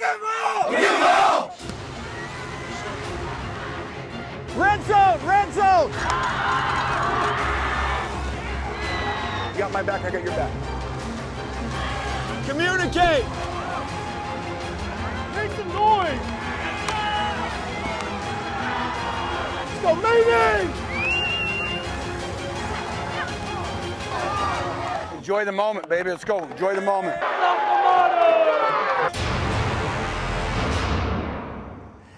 Rock and roll! You know! Red zone! Red zone! You got my back, I got your back. Communicate! Make some noise! Let's go, maybe! Enjoy the moment, baby. Let's go. Enjoy the moment.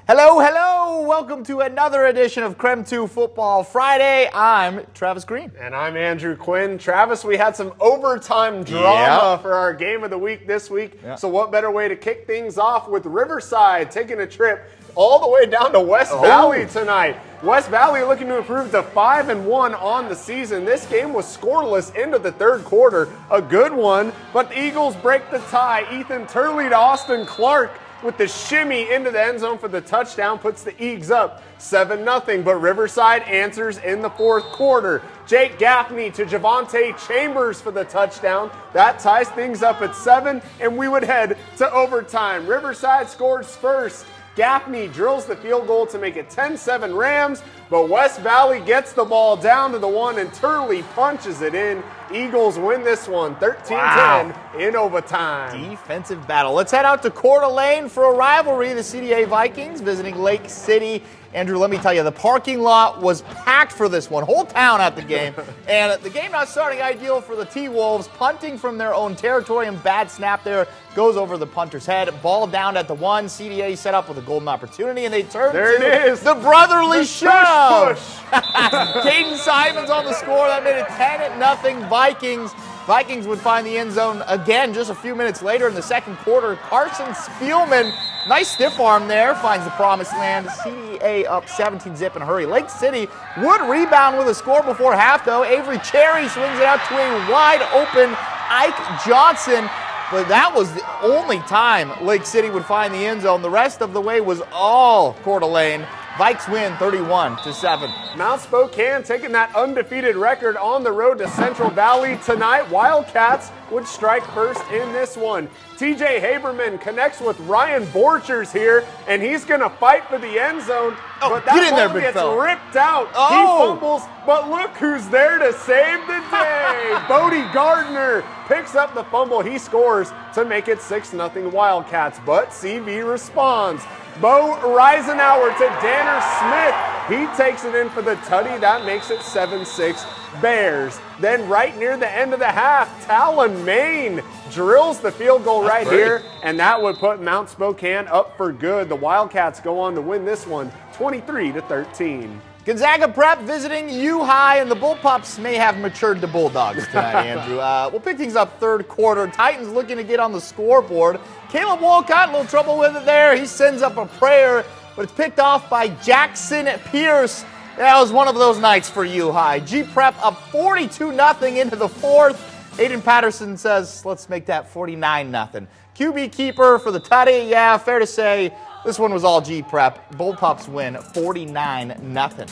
Hello, hello! Welcome to another edition of KREM 2 Football Friday. I'm Travis Green. And I'm Andrew Quinn. Travis, we had some overtime drama for our game of the week this week. Yeah. So what better way to kick things off with Riverside taking a trip all the way down to West Valley tonight. West Valley looking to improve to 5-1 on the season. This game was scoreless into the third quarter. A good one, but the Eagles break the tie. Ethan Turley to Austin Clark with the shimmy into the end zone for the touchdown, puts the Eags up 7-0, but Riverside answers in the fourth quarter. Jake Gaffney to Javante Chambers for the touchdown. That ties things up at 7, and we would head to overtime. Riverside scores first. Gaffney drills the field goal to make it 10-7 Rams, but West Valley gets the ball down to the 1, and Turley punches it in. Eagles win this one, 13-10 in overtime. Defensive battle. Let's head out to Coeur d'Alene for a rivalry. The CDA Vikings visiting Lake City. Andrew, let me tell you, the parking lot was packed for this one. Whole town at the game. And the game not starting ideal for the T-Wolves. Punting from their own territory, and bad snap there goes over the punter's head. Ball down at the 1. CDA set up with a golden opportunity, and they turn there to it is. The brotherly shove. Caden Simons on the score. That made it 10-0 Vikings. Vikings would find the end zone again just a few minutes later in the second quarter. Carson Spielman, nice stiff arm there, finds the promised land. CDA up 17-0 in a hurry. Lake City would rebound with a score before half, though. Avery Cherry swings it out to a wide-open Ike Johnson. But that was the only time Lake City would find the end zone. The rest of the way was all Coeur d'Alene. Vikes win 31-7. Mount Spokane taking that undefeated record on the road to Central Valley tonight. Wildcats would strike first in this one. TJ Haberman connects with Ryan Borchers here, and he's going to fight for the end zone. Oh, but that ball gets ripped out. Oh. He fumbles, but look who's there to save the day. Bodie Gardner picks up the fumble. He scores to make it 6-0 Wildcats, but CV responds. Bo Reisenauer to Danner Smith. He takes it in for the tutty. That makes it 7-6 Bears. Then right near the end of the half, Talon Maine drills the field goal right here, and that would put Mount Spokane up for good. The Wildcats go on to win this one 23-13. Gonzaga Prep visiting U High, and the Bullpups may have matured the Bulldogs tonight, Andrew. We'll pick things up third quarter. Titans looking to get on the scoreboard. Caleb Wolcott, a little trouble with it there. He sends up a prayer, but it's picked off by Jackson Pierce. That was one of those nights for U High. G Prep up 42-0 into the fourth. Aiden Patterson says, let's make that 49-0. QB keeper for the tutty. Yeah, fair to say, this one was all G Prep. Bullpups win 49-0.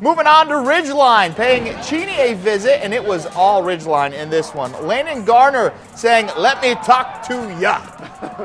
Moving on to Ridge Line, paying Cheney a visit, and it was all Ridge Line in this one. Landon Garner saying, let me talk to ya,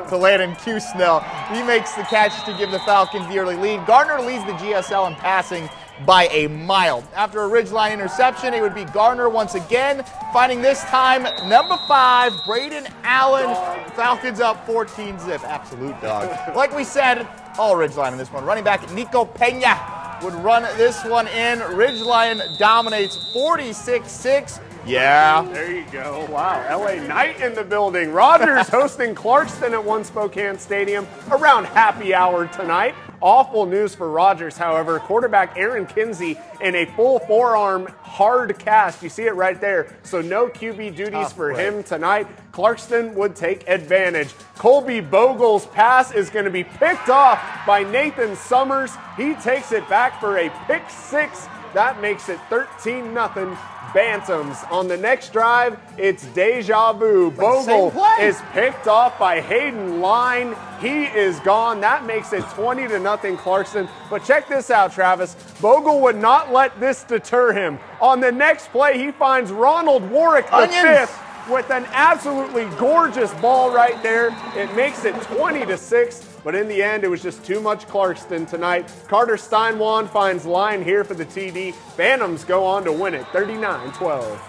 to Landon Q. Snell. He makes the catch to give the Falcons the early lead. Garner leads the GSL in passing by a mile. After a Ridge Line interception, it would be Garner once again, finding this time number 5, Braden Allen. Falcons up 14-0. Absolute dog. Like we said, all Ridge Line in this one. Running back Nico Pena would run this one in. Ridgeline dominates 46-6. Yeah. There you go. Wow. LA Knight in the building. Rodgers hosting Clarkston at One Spokane Stadium around happy hour tonight. Awful news for Rodgers, however. Quarterback Aaron Kinsey in a full forearm hard cast. You see it right there. So no QB duties for him tonight. Clarkston would take advantage. Colby Bogle's pass is going to be picked off by Nathan Summers. He takes it back for a pick 6. That makes it 13-0. Bantams. On the next drive, it's deja vu. Bogle is picked off by Hayden Line. He is gone. That makes it 20-0 Clarkston. But check this out, Travis. Bogle would not let this deter him. On the next play, he finds Ronald Warwick the 5th with an absolutely gorgeous ball right there. It makes it 20-6, but in the end, it was just too much Clarkston tonight. Carter Steinwan finds line here for the TD. Phantoms go on to win it, 39-12.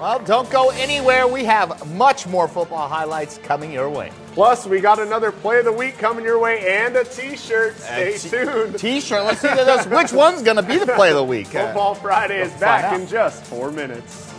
Well, don't go anywhere. We have much more football highlights coming your way. Plus, we got another Play of the Week coming your way and a T-shirt. Stay tuned. T-shirt. Let's see which one's going to be the Play of the Week. Football Friday is back in just 4 minutes.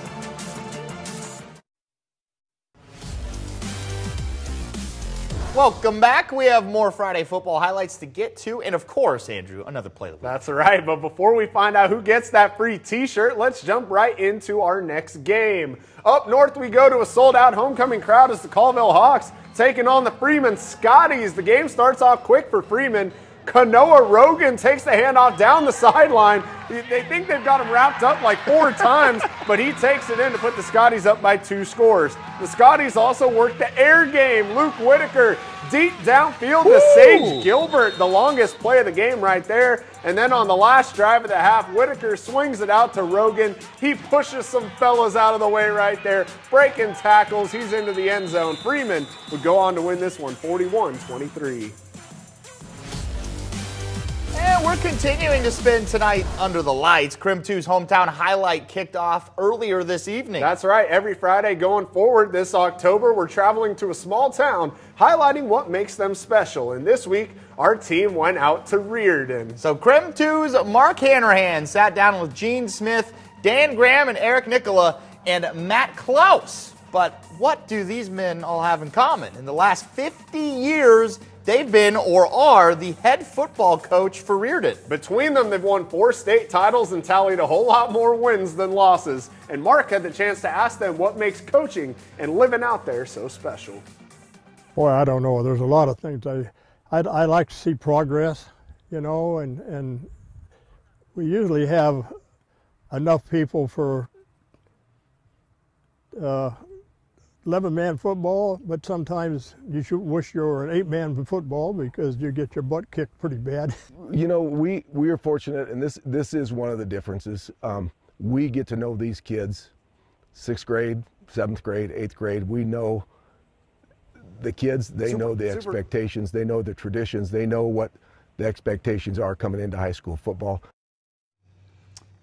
Welcome back. We have more Friday football highlights to get to, and of course, Andrew, another Play of the Week. That's right, but before we find out who gets that free T-shirt, let's jump right into our next game. Up north we go to a sold-out homecoming crowd as the Colville Hawks taking on the Freeman Scotties. The game starts off quick for Freeman. Kanoa Rogan takes the handoff down the sideline. They think they've got him wrapped up like 4 times, but he takes it in to put the Scotties up by 2 scores. The Scotties also work the air game. Luke Whitaker deep downfield to Sage Gilbert, the longest play of the game right there. And then on the last drive of the half, Whitaker swings it out to Rogan. He pushes some fellas out of the way right there, breaking tackles. He's into the end zone. Freeman would go on to win this one, 41-23. And we're continuing to spend tonight under the lights. KREM 2's Hometown Highlight kicked off earlier this evening. That's right. Every Friday going forward this October, we're traveling to a small town highlighting what makes them special. And this week, our team went out to Reardon. So KREM 2's Mark Hanrahan sat down with Gene Smith, Dan Graham, and Eric Nicola, and Matt Klaus. But what do these men all have in common? In the last 50 years, they've been or are the head football coach for Reardon. Between them, they've won 4 state titles and tallied a whole lot more wins than losses. And Mark had the chance to ask them what makes coaching and living out there so special. Boy, I don't know. There's a lot of things. I like to see progress, you know, and we usually have enough people for 11-man football, but sometimes you should wish you were an 8-man football because you get your butt kicked pretty bad. You know, we are fortunate, and this is one of the differences. We get to know these kids, 6th grade, 7th grade, 8th grade. We know the kids. They know the expectations. They know the traditions. They know what the expectations are coming into high school football.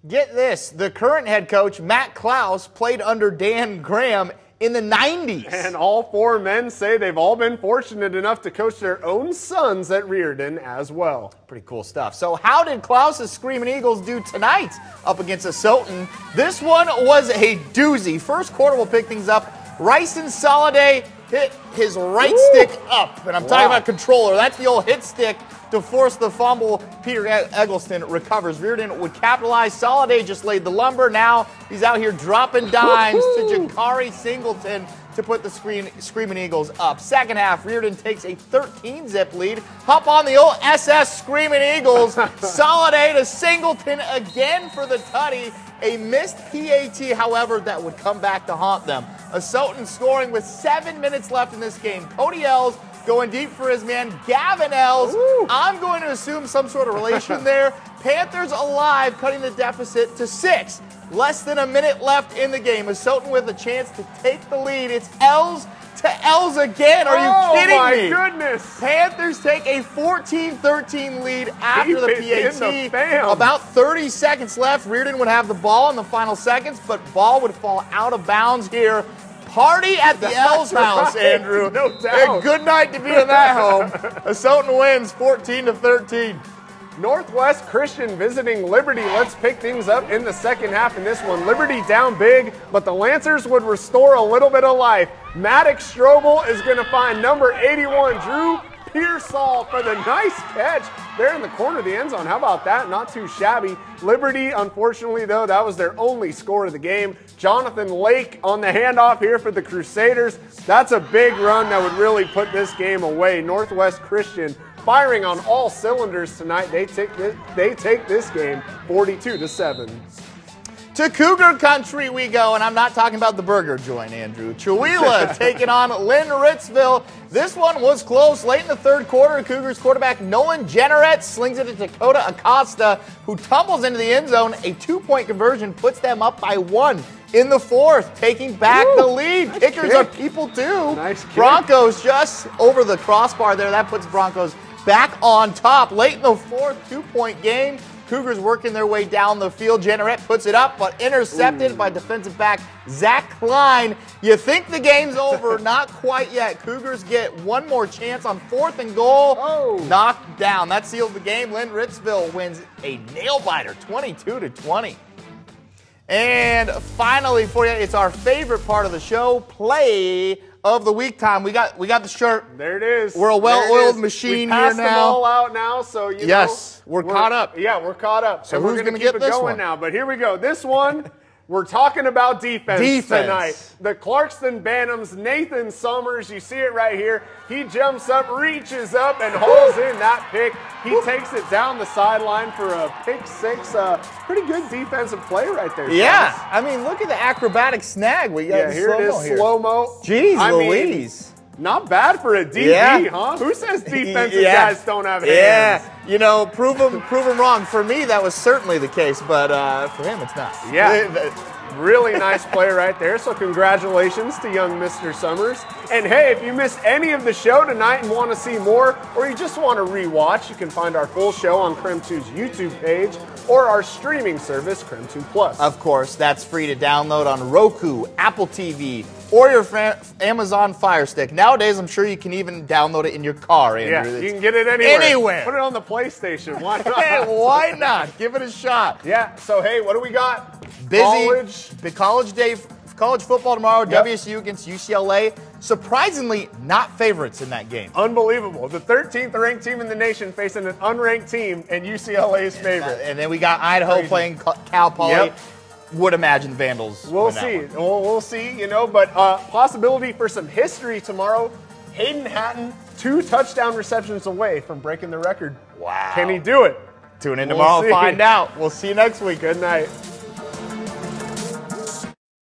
Get this, the current head coach, Matt Klaus, played under Dan Graham in the 90s. And all 4 men say they've all been fortunate enough to coach their own sons at Reardon as well. Pretty cool stuff. So how did Klaus's Screaming Eagles do tonight up against Asotin? This one was a doozy. First quarter, we'll pick things up. Rice Soliday hit his right stick up, and I'm talking about controller. That's the old hit stick to force the fumble. Peter Eggleston recovers. Reardon would capitalize. Soliday just laid the lumber. Now he's out here dropping dimes to Jakari Singleton to put the Screaming Eagles up. Second half, Reardon takes a 13-zip lead. Hop on the old SS Screaming Eagles. Soliday to Singleton again for the tutty. A missed PAT, however, that would come back to haunt them. Asotin scoring with 7 minutes left in this game. Cody Ells going deep for his man, Gavin Ells. I'm going to assume some sort of relation there. Panthers alive, cutting the deficit to 6. Less than a minute left in the game. Asotin with a chance to take the lead. It's Ells to Ells again. Are you kidding me? Oh, my goodness. Panthers take a 14-13 lead after the PAT. About 30 seconds left. Reardon would have the ball in the final seconds, but ball would fall out of bounds here. Party at the Ells house, Andrew. No doubt. And good night to be in that home. Asotin wins 14-13. Northwest Christian visiting Liberty. Let's pick things up in the second half in this one. Liberty down big, but the Lancers would restore a little bit of life. Maddox Strobel is going to find number 81, Drew Pearsall, for the nice catch there in the corner of the end zone. How about that? Not too shabby. Liberty, unfortunately, though, that was their only score of the game. Jonathan Lake on the handoff here for the Crusaders. That's a big run that would really put this game away. Northwest Christian firing on all cylinders tonight. They take this game 42-7. To Cougar Country we go, and I'm not talking about the burger joint, Andrew. Chihuahua taking on Lynn Ritzville. This one was close. Late in the third quarter, Cougars quarterback Nolan Jenneret slings it to Dakota Acosta, who tumbles into the end zone. A 2-point conversion puts them up by 1. in the fourth, taking back the lead. Nice Kickers are people too. Nice kick. Broncos just over the crossbar there. That puts Broncos back on top. Late in the fourth, two-point game. Cougars working their way down the field. Jenneret puts it up, but intercepted by defensive back Zach Klein. You think the game's over? Not quite yet. Cougars get one more chance on fourth and goal. Oh. Knocked down. That sealed the game. Lynn Ritzville wins a nail-biter, 22-20. And finally for you, it's our favorite part of the show, play of the week time. We got the shirt. There it is. We're a well-oiled machine here now. We passed them all out now, so you know. Yes, we're caught up. Yeah, we're caught up. So who's going to get this one now? But here we go. This one, we're talking about defense tonight. The Clarkston Bantams, Nathan Summers, you see it right here. He jumps up, reaches up, and holds in that pick. He takes it down the sideline for a pick six. Pretty good defensive play right there. Yeah, Thomas. I mean, look at the acrobatic snag we got. Yeah, here it is, slow-mo. Jeez Louise. Mean, not bad for a DB, huh? Who says defensive guys don't have hands? Yeah, you know, prove them wrong. For me, that was certainly the case, but for him, it's not. Yeah. Really nice play right there, so congratulations to young Mr. Summers. And hey, if you missed any of the show tonight and want to see more, or you just want to rewatch, you can find our full show on KREM 2's YouTube page or our streaming service, KREM 2 Plus. Of course, that's free to download on Roku, Apple TV, or your Amazon Fire Stick. Nowadays, I'm sure you can even download it in your car, Andrew. Yeah, you can get it anywhere. Anywhere. Put it on the PlayStation. Why not? Hey, why not? Give it a shot. Yeah, so hey, what do we got? Busy college football tomorrow, WSU against UCLA. Surprisingly, not favorites in that game. Unbelievable. The 13th ranked team in the nation facing an unranked team, and UCLA's favorite. And then we got Idaho playing Cal Poly. Yep. Would imagine Vandals. We'll see. We'll see, you know, but possibility for some history tomorrow. Hayden Hatton, 2 touchdown receptions away from breaking the record. Wow. Can he do it? Tune in tomorrow and find out. We'll see you next week. Good night.